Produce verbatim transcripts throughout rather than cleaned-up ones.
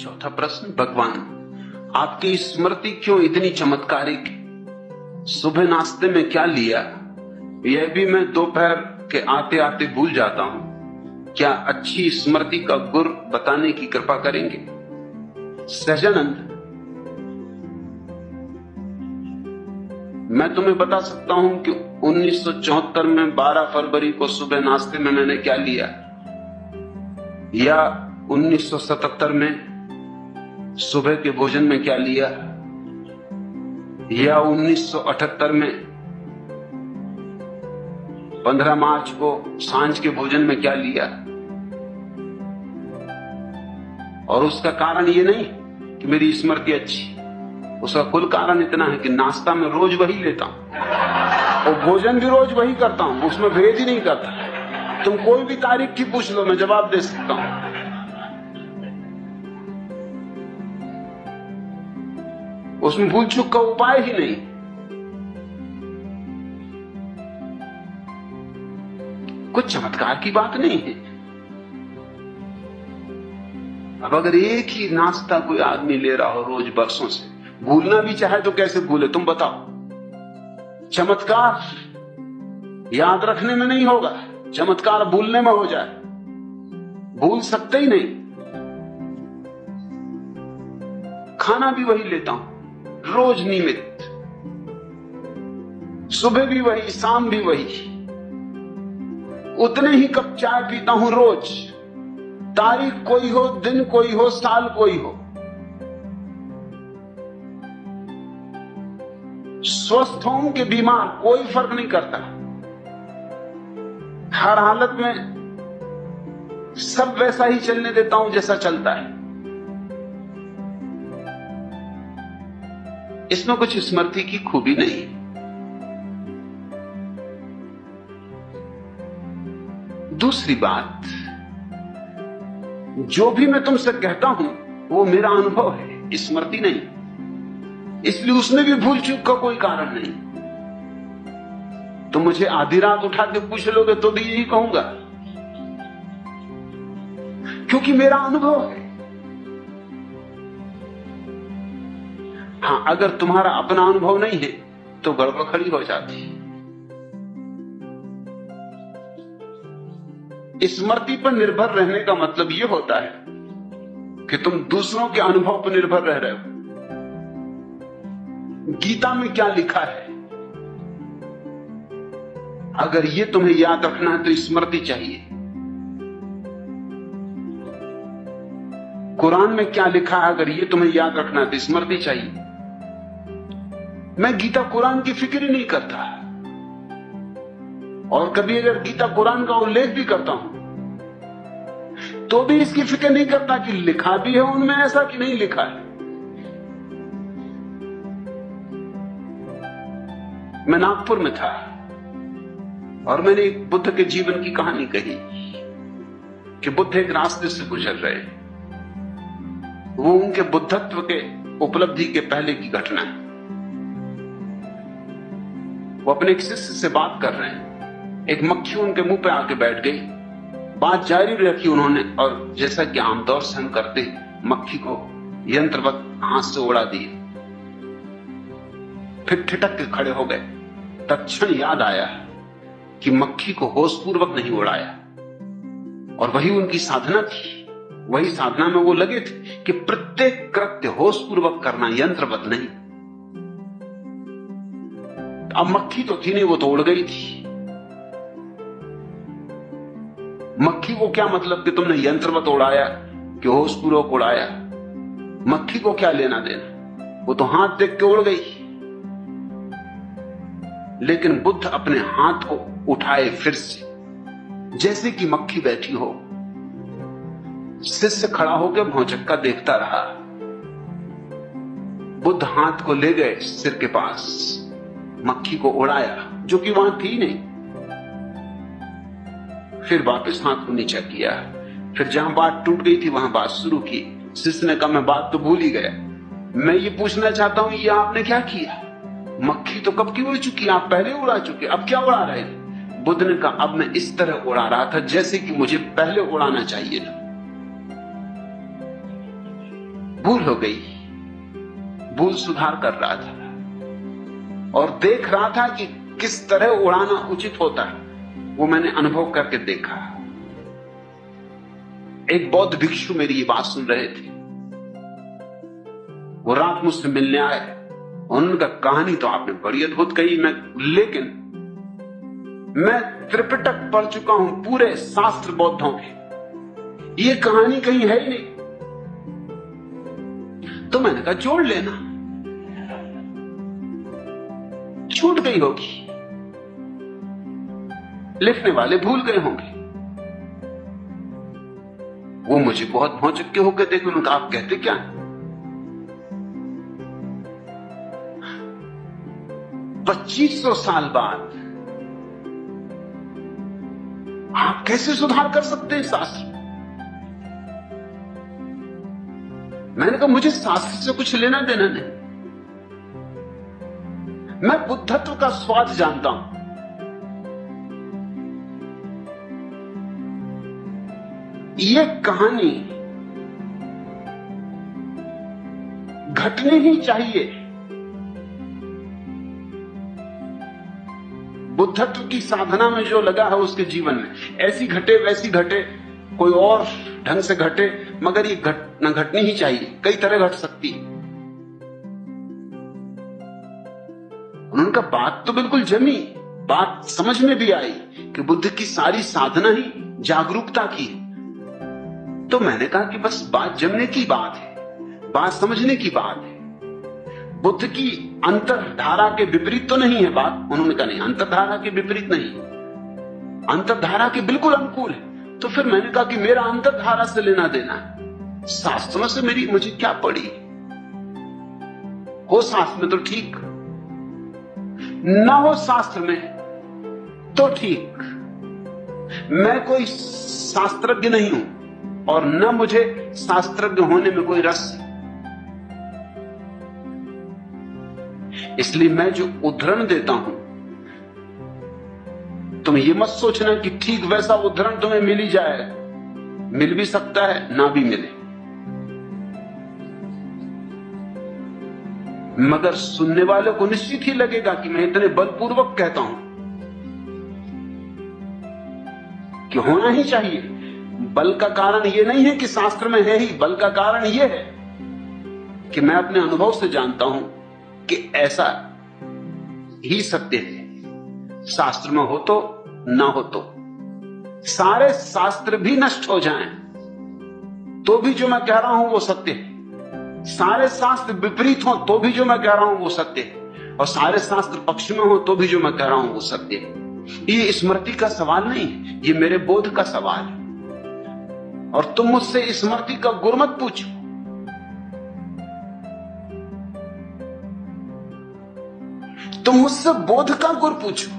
चौथा प्रश्न, भगवान आपकी स्मृति क्यों इतनी चमत्कारिक? सुबह नाश्ते में क्या लिया यह भी मैं दोपहर के आते आते भूल जाता हूँ। क्या अच्छी स्मृति का गुर बताने की कृपा करेंगे? सहजानंद, मैं तुम्हें बता सकता हूं कि उन्नीस सौ चौहत्तर में बारह फरवरी को सुबह नाश्ते में मैंने क्या लिया, या उन्नीस सौ सतहत्तर में सुबह के भोजन में क्या लिया, या उन्नीस सौ अठहत्तर में पंद्रह मार्च को सांझ के भोजन में क्या लिया। और उसका कारण ये नहीं कि मेरी स्मृति अच्छी, उसका कुल कारण इतना है कि नाश्ता में रोज वही लेता हूं और भोजन भी रोज वही करता हूं, उसमें भेद ही नहीं करता। तुम कोई भी तारीख की पूछ लो, मैं जवाब दे सकता हूं। उसमें भूल चूक का उपाय ही नहीं। कुछ चमत्कार की बात नहीं है। अब अगर एक ही नाश्ता कोई आदमी ले रहा हो रोज बरसों से, भूलना भी चाहे तो कैसे भूले, तुम बताओ। चमत्कार याद रखने में नहीं होगा, चमत्कार भूलने में हो जाए। भूल सकते ही नहीं। खाना भी वही लेता हूं रोज नियमित, सुबह भी वही शाम भी वही, उतने ही कप चाय पीता हूं रोज। तारीख कोई हो, दिन कोई हो, साल कोई हो। स्वस्थ हों के बीमार कोई फर्क नहीं करता, हर हालत में सब वैसा ही चलने देता हूं जैसा चलता है। इसमें कुछ स्मृति की खूबी नहीं। दूसरी बात, जो भी मैं तुमसे कहता हूं वो मेरा अनुभव है, स्मृति नहीं, इसलिए उसमें भी भूल चूक का कोई कारण नहीं। तो मुझे आधी रात उठा के पूछ लोगे तो भी यही कहूंगा, क्योंकि मेरा अनुभव है। हाँ, अगर तुम्हारा अपना अनुभव नहीं है तो गड़बड़ खड़ी हो जाती है। स्मृति पर निर्भर रहने का मतलब यह होता है कि तुम दूसरों के अनुभव पर निर्भर रह रहे हो। गीता में क्या लिखा है, अगर ये तुम्हें याद रखना है तो स्मृति चाहिए। कुरान में क्या लिखा है, अगर ये तुम्हें याद रखना है तो स्मृति चाहिए। मैं गीता कुरान की फिक्र ही नहीं करता, और कभी अगर गीता कुरान का उल्लेख भी करता हूं तो भी इसकी फिक्र नहीं करता कि लिखा भी है उनमें ऐसा कि नहीं लिखा है। मैं नागपुर में था और मैंने एक बुद्ध के जीवन की कहानी कही कि बुद्ध एक रास्ते से गुजर रहे, वो उनके बुद्धत्व के उपलब्धि के पहले की घटना है। वो अपने एक शिष्य से बात कर रहे हैं, एक मक्खी उनके मुंह पे आके बैठ गई। बात जारी रखी उन्होंने और जैसा कि आमतौर से हम करते मक्खी को यंत्रवत हाथ से उड़ा दिए। फिर ठिठक के खड़े हो गए। तत्क्षण याद आया कि मक्खी को होश पूर्वक नहीं उड़ाया, और वही उनकी साधना थी। वही साधना में वो लगे थे कि प्रत्येक कृत्य होश पूर्वक करना, यंत्रवत नहीं। अब मक्खी तो थी नहीं, वो तो उड़ गई थी। मक्खी को क्या मतलब कि तुमने यंत्रवत उड़ाया कि होश पूर्वक उड़ाया, मक्खी को क्या लेना देना, वो तो हाथ देख के उड़ गई। लेकिन बुद्ध अपने हाथ को उठाए फिर से, जैसे कि मक्खी बैठी हो। शिष्य खड़ा होकर भौचक्का देखता रहा। बुद्ध हाथ को ले गए सिर के पास, मक्खी को उड़ाया जो कि वहां थी नहीं। फिर वापस हाथ को नीचा किया, फिर जहां बात टूट गई थी वहां बात शुरू की। शिष्य ने कहा, मैं बात तो भूल ही गया, मैं ये पूछना चाहता हूं ये आपने क्या किया? मक्खी तो कब की उड़ चुकी, आप पहले उड़ा चुके, अब क्या उड़ा रहे? बुद्ध ने कहा, अब मैं इस तरह उड़ा रहा था जैसे कि मुझे पहले उड़ाना चाहिए था। भूल हो गई, भूल सुधार कर रहा था और देख रहा था कि किस तरह उड़ाना उचित होता है। वो मैंने अनुभव करके देखा। एक बौद्ध भिक्षु मेरी ये बात सुन रहे थे, वो रात मुझसे मिलने आए। उनका कहानी तो आपने बड़ी अद्भुत कही, मैं लेकिन मैं त्रिपिटक पढ़ चुका हूं, पूरे शास्त्र बौद्धों के, ये कहानी कहीं है ही नहीं। तो मैंने कहा जोड़ लेना, छूट गई होगी, लिखने वाले भूल गए होंगे। वो मुझे बहुत भौचक्के होकर देखे, उन्होंने कहा आप कहते क्या? पच्चीस सौ साल बाद आप कैसे सुधार कर सकते हैं शास्त्र? मैंने कहा मुझे शास्त्र से कुछ लेना देना नहीं, मैं बुद्धत्व का स्वाद जानता हूं। ये कहानी घटनी ही चाहिए। बुद्धत्व की साधना में जो लगा है उसके जीवन में, ऐसी घटे वैसी घटे, कोई और ढंग से घटे, मगर ये घटना घटनी ही चाहिए। कई तरह घट सकती है। उनका बात तो बिल्कुल जमी, बात समझ में भी आई कि बुद्ध की सारी साधना ही जागरूकता की है। तो मैंने कहा कि बस बात जमने की बात है, बात समझने की बात है, बुद्ध की अंतरधारा के विपरीत तो नहीं है बात। उन्होंने कहा नहीं, अंतरधारा के विपरीत नहीं, अंतरधारा के बिल्कुल अनुकूल है। तो फिर मैंने कहा कि मेरा अंतरधारा से लेना देना है, शास्त्रों से मेरी मुझे क्या पड़ी हो, शास्त्र में तो ठीक, ना हो शास्त्र में तो ठीक। मैं कोई शास्त्रज्ञ नहीं हूं और न मुझे शास्त्रज्ञ होने में कोई रस है। इसलिए मैं जो उदाहरण देता हूं, तुम ये मत सोचना कि ठीक वैसा उदाहरण तुम्हें मिल ही जाए, मिल भी सकता है ना भी मिले, मगर सुनने वालों को निश्चित ही लगेगा कि मैं इतने बलपूर्वक कहता हूं कि होना ही चाहिए। बल का कारण यह नहीं है कि शास्त्र में है ही, बल का कारण यह है कि मैं अपने अनुभव से जानता हूं कि ऐसा ही सत्य है। शास्त्र में हो तो ना हो तो, सारे शास्त्र भी नष्ट हो जाएं तो भी जो मैं कह रहा हूं वो सत्य है, सारे शास्त्र विपरीत हो तो भी जो मैं कह रहा हूं वो सत्य है, और सारे शास्त्र पक्ष में हो तो भी जो मैं कह रहा हूं वो सत्य है। ये स्मृति का सवाल नहीं है, ये मेरे बोध का सवाल है। और तुम मुझसे स्मृति का गुर मत पूछो। तुम मुझसे बोध का गुर पूछो।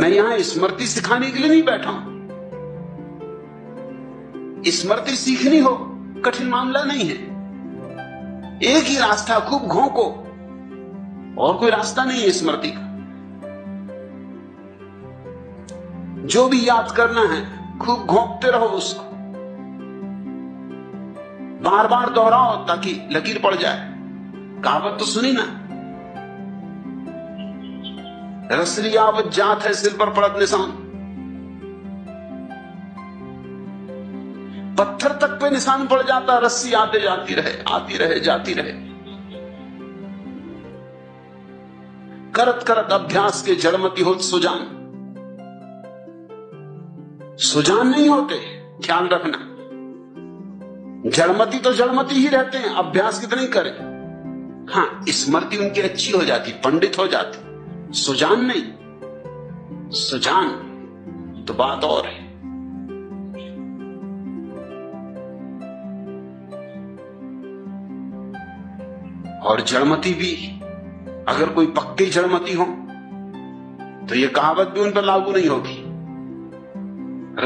मैं यहां स्मृति सिखाने के लिए नहीं बैठा हूं। स्मृति सीखनी हो कठिन मामला नहीं है, एक ही रास्ता, खूब घोंको, और कोई रास्ता नहीं है स्मृति का। जो भी याद करना है खूब घोंकते रहो उसको, बार बार दोहराओ ताकि लकीर पड़ जाए। कहावत तो सुनी ना, रसरियावत जात है सिर पर पड़त निशान। पत्थर तक पे निशान पड़ जाता, रस्सी आते जाती रहे, आती रहे जाती रहे। करत करत अभ्यास के जड़मति होत सुजान। सुजान नहीं होते, ख्याल रखना। जड़मति तो जड़मति ही रहते हैं, अभ्यास कितने करें। हाँ, स्मृति उनकी अच्छी हो जाती, पंडित हो जाती, सुजान नहीं। सुजान तो बात और है। और जड़मती भी, अगर कोई पक्की जड़मती हो तो यह कहावत भी उन पर लागू नहीं होगी।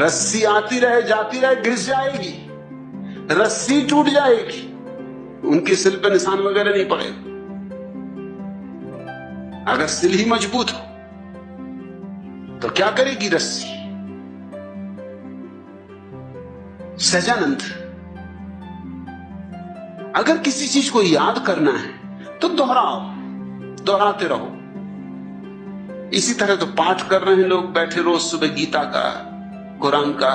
रस्सी आती रहे जाती रहे, घिस जाएगी, रस्सी टूट जाएगी, उनकी सिल पर निशान वगैरह नहीं पड़ेगा। अगर सिल ही मजबूत हो तो क्या करेगी रस्सी? सहजानंद, अगर किसी चीज को याद करना है तो दोहराओ, दोहराते रहो। इसी तरह तो पाठ कर रहे हैं लोग बैठे रोज सुबह गीता का, कुरान का,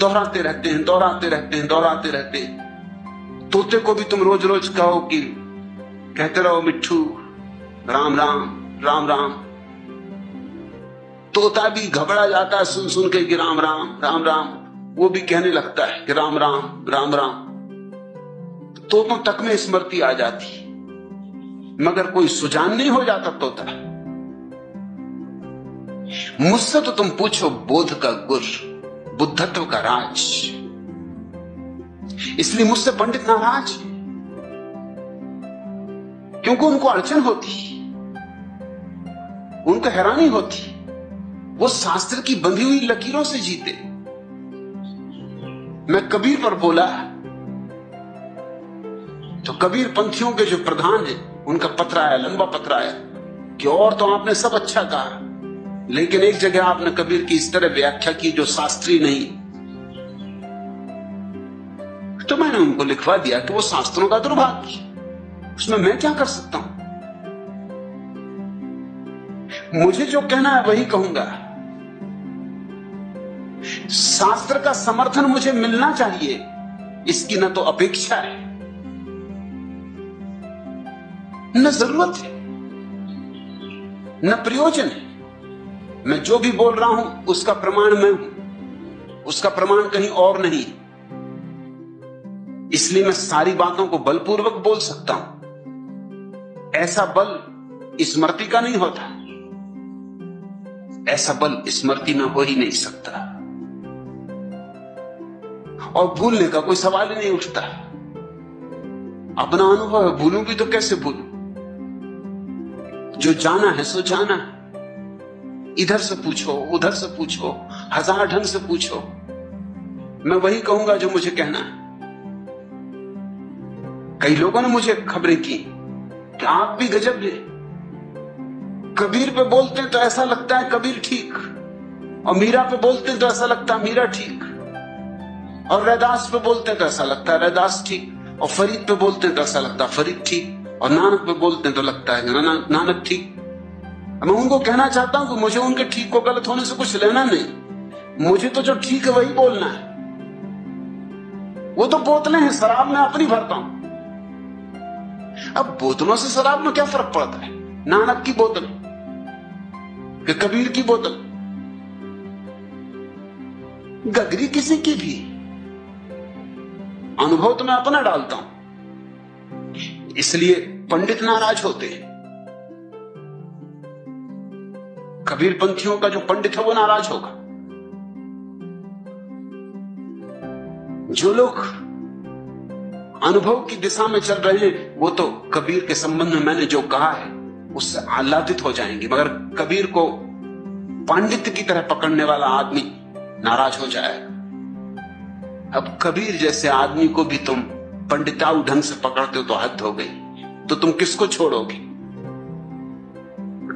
दोहराते रहते हैं दोहराते रहते हैं दोहराते रहते हैं। तोते को भी तुम रोज रोज कहो कि कहते रहो मिट्ठू राम राम राम राम, तोता भी घबरा जाता है सुन सुन के कि राम राम राम राम, वो भी कहने लगता है कि राम राम राम राम। तोतों तक में स्मृति आ जाती मगर कोई सुजान नहीं हो जाता तोता। मुझसे तो तुम पूछो बोध का गुर, बुद्धत्व का राज, इसलिए मुझसे पंडित नाराज, क्योंकि उनको अड़चन होती, उनको हैरानी होती, वो शास्त्र की बंधी हुई लकीरों से जीते। मैं कबीर पर बोला तो कबीर पंथियों के जो प्रधान हैं उनका पत्र आया, लंबा पत्र आया कि और तो आपने सब अच्छा कहा, लेकिन एक जगह आपने कबीर की इस तरह व्याख्या की जो शास्त्रीय नहीं। तो मैंने उनको लिखवा दिया कि वो शास्त्रों का दुर्भाग्य, उसमें मैं क्या कर सकता हूं, मुझे जो कहना है वही कहूंगा। शास्त्र का समर्थन मुझे मिलना चाहिए, इसकी ना तो अपेक्षा है न जरूरत है न प्रयोजन है। मैं जो भी बोल रहा हूं उसका प्रमाण मैं हूं, उसका प्रमाण कहीं और नहीं, इसलिए मैं सारी बातों को बलपूर्वक बोल सकता हूं। ऐसा बल स्मृति का नहीं होता, ऐसा बल स्मृति में हो ही नहीं सकता, और भूलने का कोई सवाल ही नहीं उठता। अपना अनुभव है, भूलूं भी तो कैसे भूलूं, जो जाना है सो जाना है। इधर से पूछो उधर से पूछो हजार ढंग से पूछो, मैं वही कहूंगा जो मुझे कहना है। कई लोगों ने मुझे खबरें की कि आप भी गजब है, कबीर पे बोलते हैं तो ऐसा लगता है कबीर ठीक, और मीरा पे बोलते हैं तो ऐसा लगता है मीरा ठीक, और रैदास पे बोलते हैं तो ऐसा लगता है रैदास ठीक, और फरीद पे बोलते हैं तो ऐसा लगता है फरीद ठीक, और नानक पे बोलते हैं तो लगता है नानक ठीक। मैं उनको कहना चाहता हूं कि मुझे उनके ठीक को गलत होने से कुछ लेना नहीं, मुझे तो जो ठीक है वही बोलना है। वो तो बोतलें हैं, शराब में अपनी भरता हूं, अब बोतलों से शराब में क्या फर्क पड़ता है, नानक की बोतल कि कबीर की बोतल, गगरी किसी की भी, अनुभव तो मैं अपना डालता हूं। इसलिए पंडित नाराज होते हैं, कबीर पंथियों का जो पंडित है वो नाराज होगा। जो लोग अनुभव की दिशा में चल रहे हैं वो तो कबीर के संबंध में मैंने जो कहा है उससे आह्लादित हो जाएंगे, मगर कबीर को पांडित्य की तरह पकड़ने वाला आदमी नाराज हो जाएगा। अब कबीर जैसे आदमी को भी तुम पंडिताऊ ढंग से पकड़ते हो तो हद हो गई, तो तुम किसको छोड़ोगे।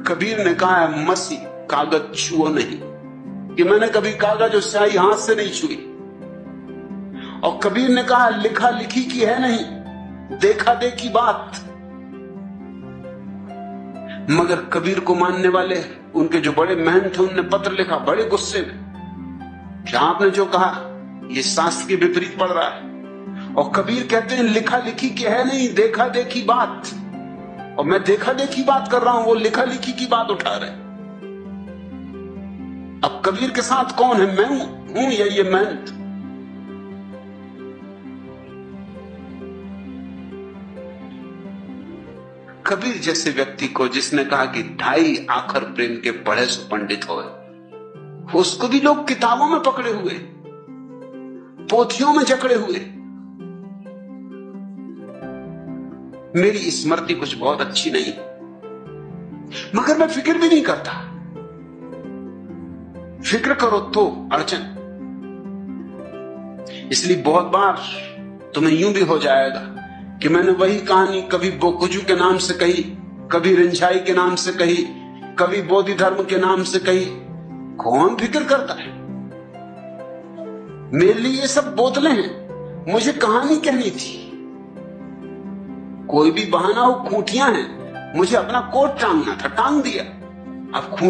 कबीर ने कहा है मसी कागज छुओ नहीं, कि मैंने कभी कागज और स्याही हाथ से नहीं छुई। और कबीर ने कहा लिखा लिखी की है नहीं, देखा देखी बात। मगर कबीर को मानने वाले उनके जो बड़े महंत थे उनने पत्र लिखा बड़े गुस्से में कि आपने जो कहा यह शास्त्र के विपरीत पड़ रहा है। और कबीर कहते हैं लिखा लिखी की है नहीं, देखा देखी बात, और मैं देखा देखी बात कर रहा हूं, वो लिखा लिखी की बात उठा रहे। अब कबीर के साथ कौन है, मैं हूं, हूं या ये महंत। कबीर जैसे व्यक्ति को जिसने कहा कि ढाई आखर प्रेम के पढ़े सो पंडित होए, उसको भी लोग किताबों में पकड़े हुए, पोथियों में जकड़े हुए। मेरी स्मृति कुछ बहुत अच्छी नहीं, मगर मैं फिक्र भी नहीं करता। फिक्र करो तो अड़चन। इसलिए बहुत बार तुम्हें यूं भी हो जाएगा कि मैंने वही कहानी कभी बोकुजू के नाम से कही, कभी रिंझाई के नाम से कही, कभी बोधि धर्म के नाम से कही। कौन फिक्र करता है, मेरे लिए ये सब बोतलें हैं, मुझे कहानी कहनी थी। कोई भी बहाना हो, खूंटियां हैं, मुझे अपना कोट टांगना था, टांग दिया। अब